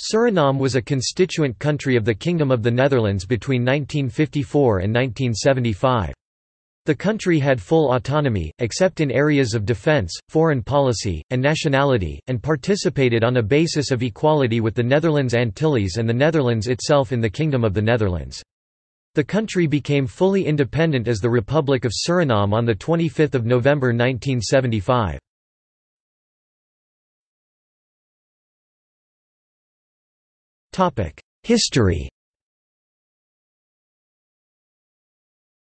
Suriname was a constituent country of the Kingdom of the Netherlands between 1954 and 1975. The country had full autonomy, except in areas of defence, foreign policy, and nationality, and participated on a basis of equality with the Netherlands Antilles and the Netherlands itself in the Kingdom of the Netherlands. The country became fully independent as the Republic of Suriname on 25 November 1975. History.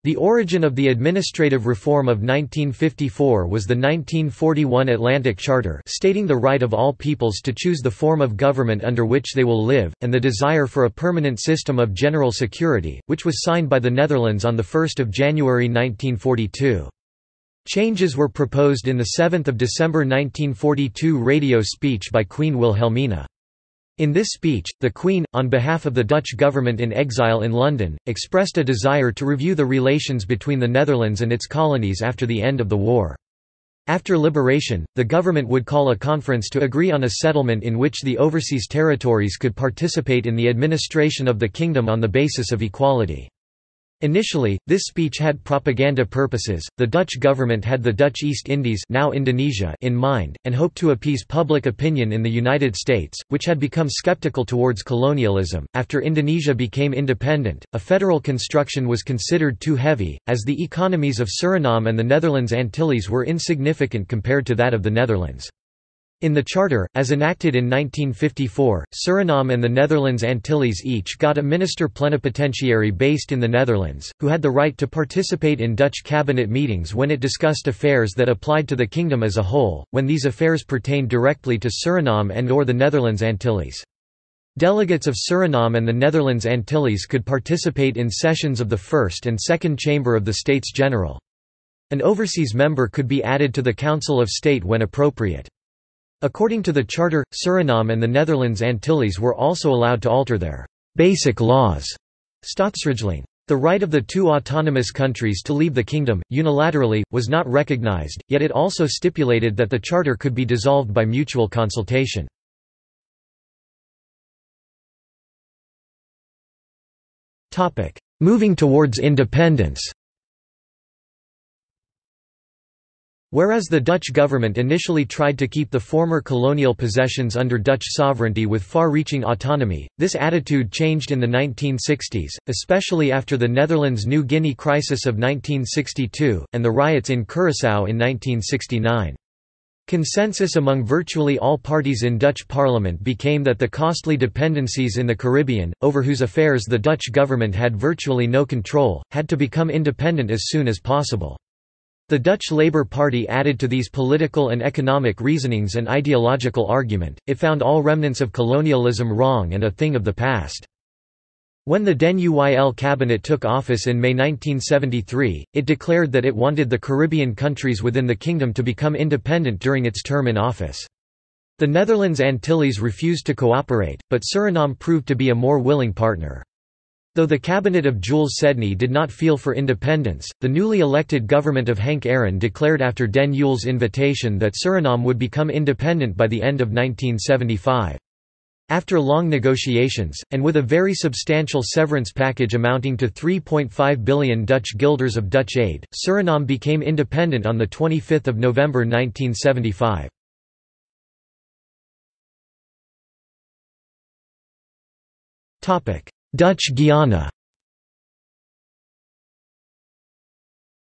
The origin of the administrative reform of 1954 was the 1941 Atlantic Charter, stating the right of all peoples to choose the form of government under which they will live, and the desire for a permanent system of general security, which was signed by the Netherlands on 1 January 1942. Changes were proposed in the 7 December 1942 radio speech by Queen Wilhelmina. In this speech, the Queen, on behalf of the Dutch government in exile in London, expressed a desire to review the relations between the Netherlands and its colonies after the end of the war. After liberation, the government would call a conference to agree on a settlement in which the overseas territories could participate in the administration of the kingdom on the basis of equality. Initially, this speech had propaganda purposes. The Dutch government had the Dutch East Indies, now Indonesia, in mind, and hoped to appease public opinion in the United States, which had become skeptical towards colonialism. After Indonesia became independent, a federal construction was considered too heavy, as the economies of Suriname and the Netherlands Antilles were insignificant compared to that of the Netherlands. In the Charter, as enacted in 1954, Suriname and the Netherlands Antilles each got a minister plenipotentiary based in the Netherlands, who had the right to participate in Dutch cabinet meetings when it discussed affairs that applied to the kingdom as a whole, when these affairs pertained directly to Suriname and/or the Netherlands Antilles. Delegates of Suriname and the Netherlands Antilles could participate in sessions of the First and Second Chamber of the States General. An overseas member could be added to the Council of State when appropriate. According to the Charter, Suriname and the Netherlands Antilles were also allowed to alter their «basic laws» Stadsregeling. The right of the two autonomous countries to leave the kingdom, unilaterally, was not recognized, yet it also stipulated that the Charter could be dissolved by mutual consultation. Moving towards independence. Whereas the Dutch government initially tried to keep the former colonial possessions under Dutch sovereignty with far-reaching autonomy, this attitude changed in the 1960s, especially after the Netherlands-New Guinea crisis of 1962, and the riots in Curaçao in 1969. Consensus among virtually all parties in Dutch Parliament became that the costly dependencies in the Caribbean, over whose affairs the Dutch government had virtually no control, had to become independent as soon as possible. The Dutch Labour Party added to these political and economic reasonings an ideological argument. It found all remnants of colonialism wrong and a thing of the past. When the Den Uyl cabinet took office in May 1973, it declared that it wanted the Caribbean countries within the kingdom to become independent during its term in office. The Netherlands Antilles refused to cooperate, but Suriname proved to be a more willing partner. Though the cabinet of Jules Sedney did not feel for independence, the newly elected government of Henk Aron declared after Den Uyl's invitation that Suriname would become independent by the end of 1975. After long negotiations, and with a very substantial severance package amounting to 3.5 billion Dutch guilders of Dutch aid, Suriname became independent on 25 November 1975. Dutch Guiana.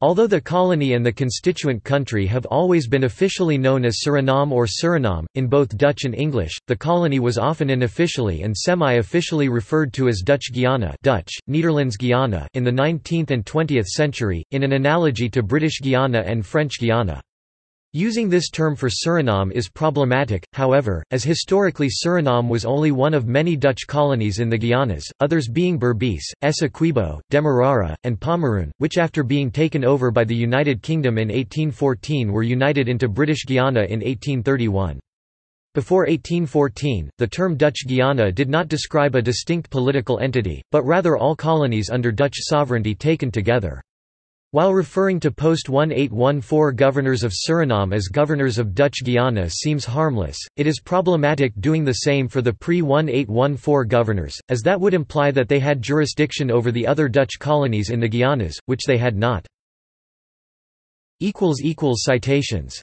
Although the colony and the constituent country have always been officially known as Suriname or Suriname, in both Dutch and English, the colony was often unofficially and semi-officially referred to as Dutch Guiana, Dutch, Nederlands Guyana, in the 19th and 20th century, in an analogy to British Guiana and French Guiana. Using this term for Suriname is problematic, however, as historically Suriname was only one of many Dutch colonies in the Guianas, others being Berbice, Essequibo, Demerara, and Pomeroon, which after being taken over by the United Kingdom in 1814 were united into British Guiana in 1831. Before 1814, the term Dutch Guiana did not describe a distinct political entity, but rather all colonies under Dutch sovereignty taken together. While referring to post-1814 governors of Suriname as governors of Dutch Guiana seems harmless, it is problematic doing the same for the pre-1814 governors, as that would imply that they had jurisdiction over the other Dutch colonies in the Guianas, which they had not. == Citations